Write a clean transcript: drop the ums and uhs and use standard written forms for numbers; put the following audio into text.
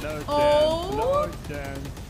chance. No chance.